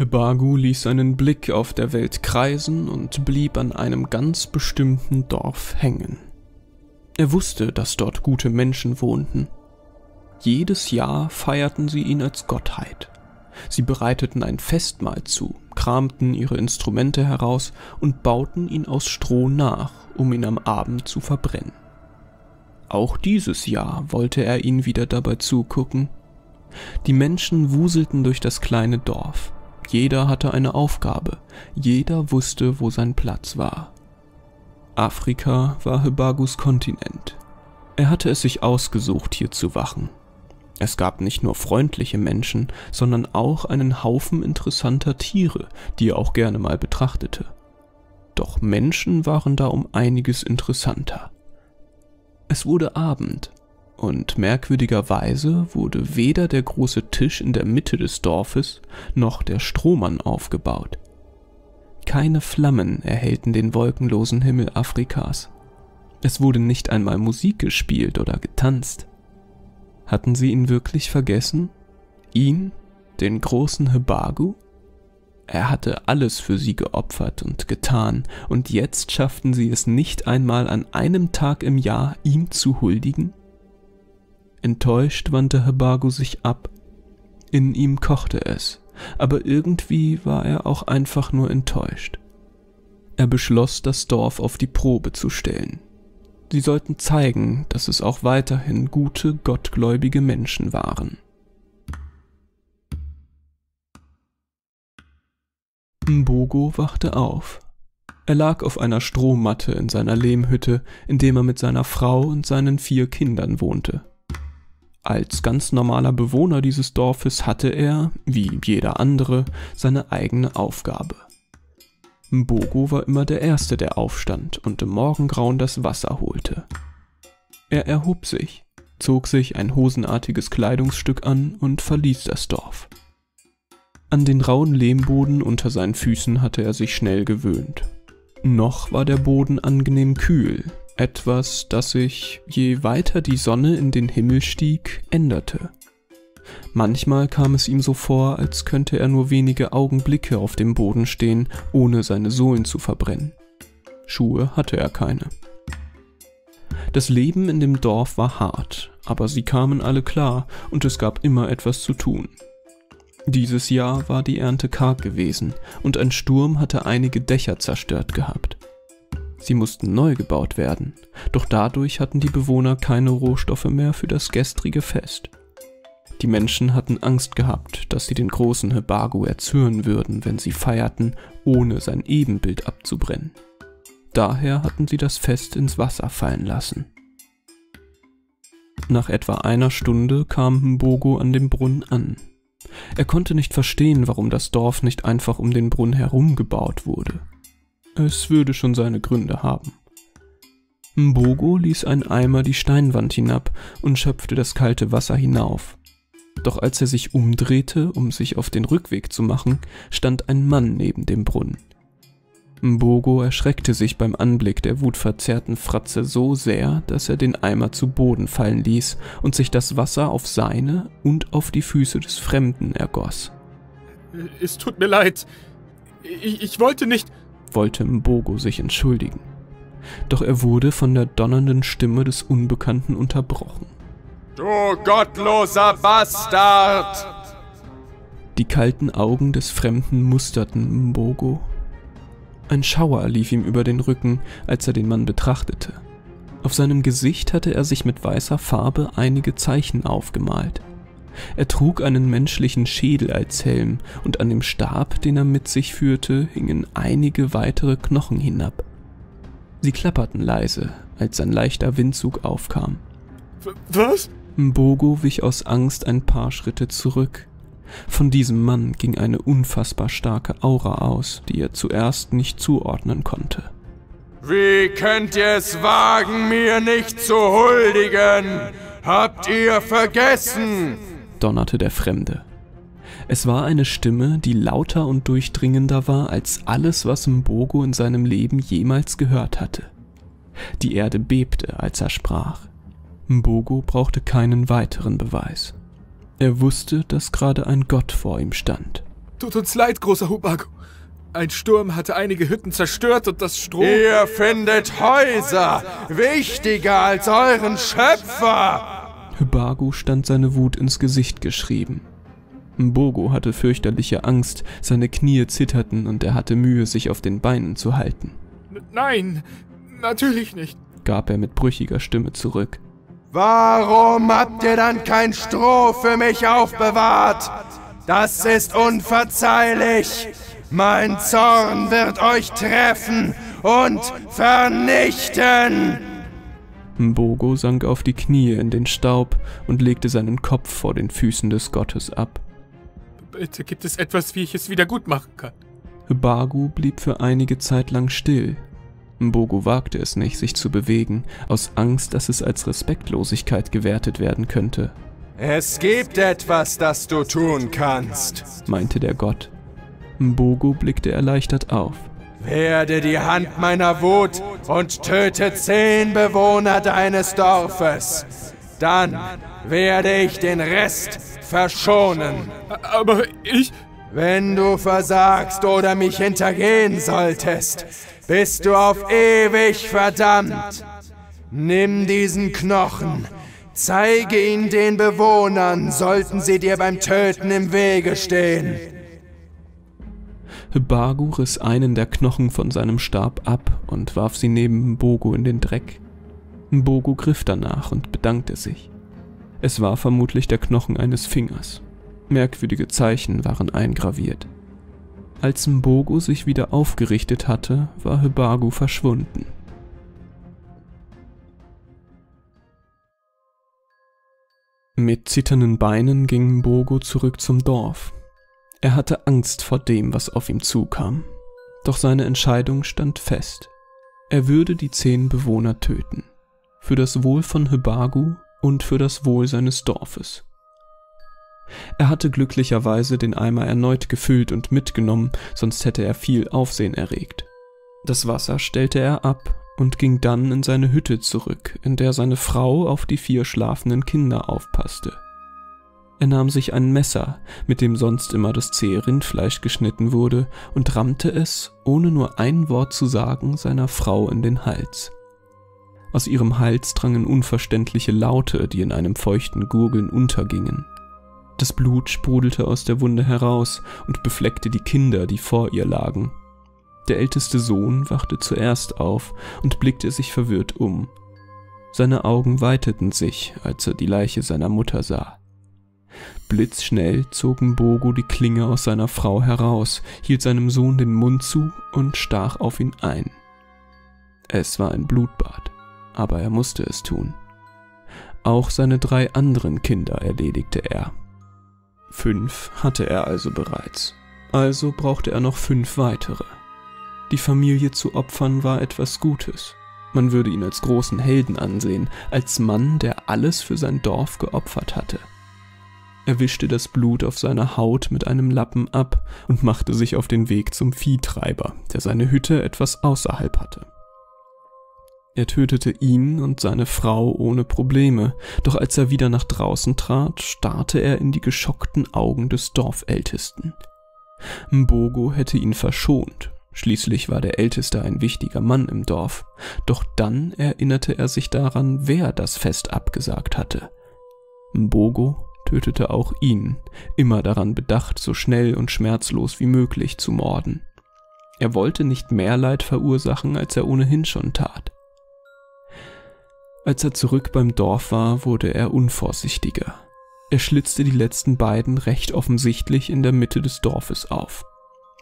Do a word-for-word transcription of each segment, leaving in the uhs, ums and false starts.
H'Bagu ließ einen Blick auf der Welt kreisen und blieb an einem ganz bestimmten Dorf hängen. Er wusste, dass dort gute Menschen wohnten. Jedes Jahr feierten sie ihn als Gottheit. Sie bereiteten ein Festmahl zu, kramten ihre Instrumente heraus und bauten ihn aus Stroh nach, um ihn am Abend zu verbrennen. Auch dieses Jahr wollte er ihnen wieder dabei zugucken. Die Menschen wuselten durch das kleine Dorf. Jeder hatte eine Aufgabe, jeder wusste, wo sein Platz war. Afrika war H'Bagus Kontinent. Er hatte es sich ausgesucht, hier zu wachen. Es gab nicht nur freundliche Menschen, sondern auch einen Haufen interessanter Tiere, die er auch gerne mal betrachtete. Doch Menschen waren da um einiges interessanter. Es wurde Abend. Und merkwürdigerweise wurde weder der große Tisch in der Mitte des Dorfes noch der Strohmann aufgebaut. Keine Flammen erhellten den wolkenlosen Himmel Afrikas. Es wurde nicht einmal Musik gespielt oder getanzt. Hatten sie ihn wirklich vergessen? Ihn, den großen H'Bagu? Er hatte alles für sie geopfert und getan, und jetzt schafften sie es nicht einmal an einem Tag im Jahr, ihm zu huldigen? Enttäuscht wandte H'Bagu sich ab. In ihm kochte es, aber irgendwie war er auch einfach nur enttäuscht. Er beschloss, das Dorf auf die Probe zu stellen. Sie sollten zeigen, dass es auch weiterhin gute, gottgläubige Menschen waren. Mbogo wachte auf. Er lag auf einer Strohmatte in seiner Lehmhütte, in der er mit seiner Frau und seinen vier Kindern wohnte. Als ganz normaler Bewohner dieses Dorfes hatte er, wie jeder andere, seine eigene Aufgabe. Mbogo war immer der Erste, der aufstand und im Morgengrauen das Wasser holte. Er erhob sich, zog sich ein hosenartiges Kleidungsstück an und verließ das Dorf. An den rauen Lehmboden unter seinen Füßen hatte er sich schnell gewöhnt. Noch war der Boden angenehm kühl. Etwas, das sich, je weiter die Sonne in den Himmel stieg, änderte. Manchmal kam es ihm so vor, als könnte er nur wenige Augenblicke auf dem Boden stehen, ohne seine Sohlen zu verbrennen. Schuhe hatte er keine. Das Leben in dem Dorf war hart, aber sie kamen alle klar und es gab immer etwas zu tun. Dieses Jahr war die Ernte karg gewesen und ein Sturm hatte einige Dächer zerstört gehabt. Sie mussten neu gebaut werden, doch dadurch hatten die Bewohner keine Rohstoffe mehr für das gestrige Fest. Die Menschen hatten Angst gehabt, dass sie den großen H'Bagu erzürnen würden, wenn sie feierten, ohne sein Ebenbild abzubrennen. Daher hatten sie das Fest ins Wasser fallen lassen. Nach etwa einer Stunde kam Mbogo an dem Brunnen an. Er konnte nicht verstehen, warum das Dorf nicht einfach um den Brunnen herum gebaut wurde. Es würde schon seine Gründe haben. Mbogo ließ einen Eimer die Steinwand hinab und schöpfte das kalte Wasser hinauf. Doch als er sich umdrehte, um sich auf den Rückweg zu machen, stand ein Mann neben dem Brunnen. Mbogo erschreckte sich beim Anblick der wutverzerrten Fratze so sehr, dass er den Eimer zu Boden fallen ließ und sich das Wasser auf seine und auf die Füße des Fremden ergoss. »Es tut mir leid. Ich, ich wollte nicht...« wollte Mbogo sich entschuldigen. Doch er wurde von der donnernden Stimme des Unbekannten unterbrochen. »Du gottloser Bastard!« Die kalten Augen des Fremden musterten Mbogo. Ein Schauer lief ihm über den Rücken, als er den Mann betrachtete. Auf seinem Gesicht hatte er sich mit weißer Farbe einige Zeichen aufgemalt. Er trug einen menschlichen Schädel als Helm und an dem Stab, den er mit sich führte, hingen einige weitere Knochen hinab. Sie klapperten leise, als ein leichter Windzug aufkam. Was? Mbogo wich aus Angst ein paar Schritte zurück. Von diesem Mann ging eine unfassbar starke Aura aus, die er zuerst nicht zuordnen konnte. Wie könnt ihr es wagen, mir nicht zu huldigen? Habt ihr vergessen? Donnerte der Fremde. Es war eine Stimme, die lauter und durchdringender war als alles, was Mbogo in seinem Leben jemals gehört hatte. Die Erde bebte, als er sprach. Mbogo brauchte keinen weiteren Beweis. Er wusste, dass gerade ein Gott vor ihm stand. Tut uns leid, großer H'Bagu. Ein Sturm hatte einige Hütten zerstört und das Strom... Ihr findet Häuser wichtiger als euren Schöpfer! H'Bagu stand seine Wut ins Gesicht geschrieben. Mbogo hatte fürchterliche Angst, seine Knie zitterten und er hatte Mühe, sich auf den Beinen zu halten. Nein, natürlich nicht, gab er mit brüchiger Stimme zurück. Warum habt ihr dann kein Stroh für mich aufbewahrt? Das ist unverzeihlich! Mein Zorn wird euch treffen und vernichten! Mbogo sank auf die Knie in den Staub und legte seinen Kopf vor den Füßen des Gottes ab. Bitte gibt es etwas, wie ich es wieder gut machen kann. H'Bagu blieb für einige Zeit lang still. Mbogo wagte es nicht, sich zu bewegen, aus Angst, dass es als Respektlosigkeit gewertet werden könnte. Es gibt etwas, das du tun kannst, meinte der Gott. Mbogo blickte erleichtert auf. Werde die Hand meiner Wut und töte zehn Bewohner deines Dorfes. Dann werde ich den Rest verschonen. Aber ich... Wenn du versagst oder mich hintergehen solltest, bist du auf ewig verdammt. Nimm diesen Knochen, zeige ihn den Bewohnern, sollten sie dir beim Töten im Wege stehen. H'Bagu riss einen der Knochen von seinem Stab ab und warf sie neben Mbogo in den Dreck. Mbogo griff danach und bedankte sich. Es war vermutlich der Knochen eines Fingers. Merkwürdige Zeichen waren eingraviert. Als Mbogo sich wieder aufgerichtet hatte, war H'Bagu verschwunden. Mit zitternden Beinen ging Mbogo zurück zum Dorf. Er hatte Angst vor dem, was auf ihm zukam. Doch seine Entscheidung stand fest. Er würde die zehn Bewohner töten. Für das Wohl von H'Bagu und für das Wohl seines Dorfes. Er hatte glücklicherweise den Eimer erneut gefüllt und mitgenommen, sonst hätte er viel Aufsehen erregt. Das Wasser stellte er ab und ging dann in seine Hütte zurück, in der seine Frau auf die vier schlafenden Kinder aufpasste. Er nahm sich ein Messer, mit dem sonst immer das zähe Rindfleisch geschnitten wurde, und rammte es, ohne nur ein Wort zu sagen, seiner Frau in den Hals. Aus ihrem Hals drangen unverständliche Laute, die in einem feuchten Gurgeln untergingen. Das Blut sprudelte aus der Wunde heraus und befleckte die Kinder, die vor ihr lagen. Der älteste Sohn wachte zuerst auf und blickte sich verwirrt um. Seine Augen weiteten sich, als er die Leiche seiner Mutter sah. Blitzschnell zog Mbogo die Klinge aus seiner Frau heraus, hielt seinem Sohn den Mund zu und stach auf ihn ein. Es war ein Blutbad, aber er musste es tun. Auch seine drei anderen Kinder erledigte er. Fünf hatte er also bereits, also brauchte er noch fünf weitere. Die Familie zu opfern war etwas Gutes. Man würde ihn als großen Helden ansehen, als Mann, der alles für sein Dorf geopfert hatte. Er wischte das Blut auf seiner Haut mit einem Lappen ab und machte sich auf den Weg zum Viehtreiber, der seine Hütte etwas außerhalb hatte. Er tötete ihn und seine Frau ohne Probleme, doch als er wieder nach draußen trat, starrte er in die geschockten Augen des Dorfältesten. Mbogo hätte ihn verschont, schließlich war der Älteste ein wichtiger Mann im Dorf, doch dann erinnerte er sich daran, wer das Fest abgesagt hatte. Mbogo tötete auch ihn, immer daran bedacht, so schnell und schmerzlos wie möglich zu morden. Er wollte nicht mehr Leid verursachen, als er ohnehin schon tat. Als er zurück beim Dorf war, wurde er unvorsichtiger. Er schlitzte die letzten beiden recht offensichtlich in der Mitte des Dorfes auf.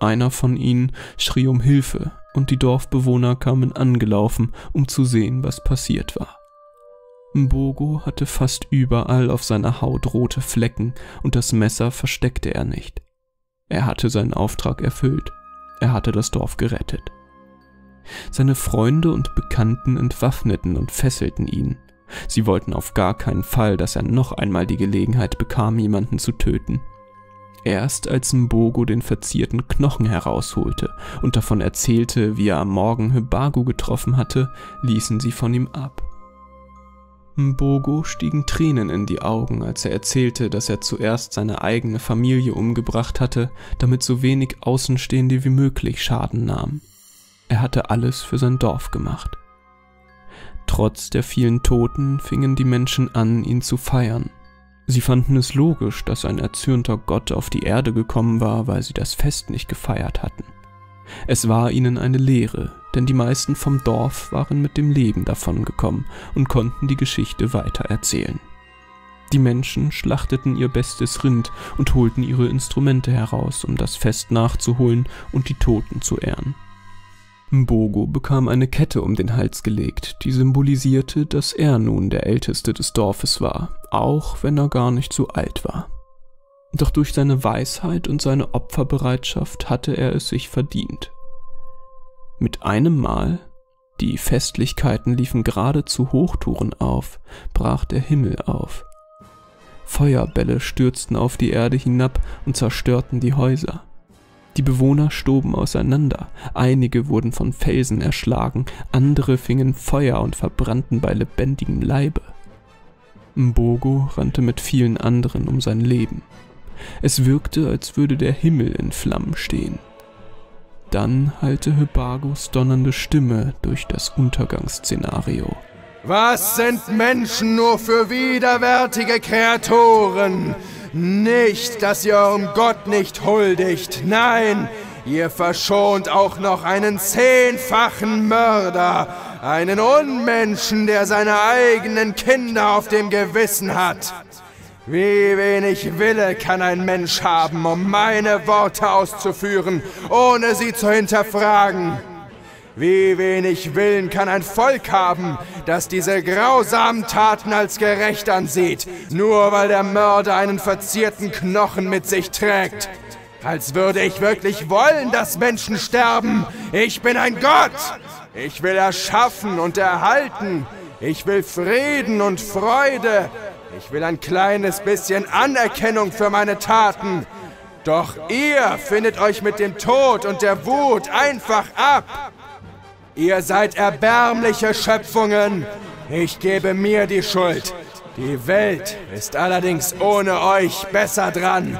Einer von ihnen schrie um Hilfe und die Dorfbewohner kamen angelaufen, um zu sehen, was passiert war. Mbogo hatte fast überall auf seiner Haut rote Flecken und das Messer versteckte er nicht. Er hatte seinen Auftrag erfüllt. Er hatte das Dorf gerettet. Seine Freunde und Bekannten entwaffneten und fesselten ihn. Sie wollten auf gar keinen Fall, dass er noch einmal die Gelegenheit bekam, jemanden zu töten. Erst als Mbogo den verzierten Knochen herausholte und davon erzählte, wie er am Morgen H'Bagu getroffen hatte, ließen sie von ihm ab. Mbogo stiegen Tränen in die Augen, als er erzählte, dass er zuerst seine eigene Familie umgebracht hatte, damit so wenig Außenstehende wie möglich Schaden nahmen. Er hatte alles für sein Dorf gemacht. Trotz der vielen Toten fingen die Menschen an, ihn zu feiern. Sie fanden es logisch, dass ein erzürnter Gott auf die Erde gekommen war, weil sie das Fest nicht gefeiert hatten. Es war ihnen eine Lehre, denn die meisten vom Dorf waren mit dem Leben davongekommen und konnten die Geschichte weitererzählen. Die Menschen schlachteten ihr bestes Rind und holten ihre Instrumente heraus, um das Fest nachzuholen und die Toten zu ehren. Mbogo bekam eine Kette um den Hals gelegt, die symbolisierte, dass er nun der Älteste des Dorfes war, auch wenn er gar nicht so alt war. Doch durch seine Weisheit und seine Opferbereitschaft hatte er es sich verdient. Mit einem Mal, die Festlichkeiten liefen geradezu Hochtouren auf, brach der Himmel auf. Feuerbälle stürzten auf die Erde hinab und zerstörten die Häuser. Die Bewohner stoben auseinander, einige wurden von Felsen erschlagen, andere fingen Feuer und verbrannten bei lebendigem Leibe. Mbogo rannte mit vielen anderen um sein Leben. Es wirkte, als würde der Himmel in Flammen stehen. Dann hallte H'Bagus donnernde Stimme durch das Untergangsszenario. Was sind Menschen nur für widerwärtige Kreaturen? Nicht, dass ihr eurem Gott nicht huldigt, nein, ihr verschont auch noch einen zehnfachen Mörder, einen Unmenschen, der seine eigenen Kinder auf dem Gewissen hat. Wie wenig Wille kann ein Mensch haben, um meine Worte auszuführen, ohne sie zu hinterfragen? Wie wenig Willen kann ein Volk haben, das diese grausamen Taten als gerecht ansieht, nur weil der Mörder einen verzierten Knochen mit sich trägt? Als würde ich wirklich wollen, dass Menschen sterben. Ich bin ein Gott! Ich will erschaffen und erhalten. Ich will Frieden und Freude. Ich will ein kleines bisschen Anerkennung für meine Taten. Doch ihr findet euch mit dem Tod und der Wut einfach ab. Ihr seid erbärmliche Schöpfungen. Ich gebe mir die Schuld. Die Welt ist allerdings ohne euch besser dran.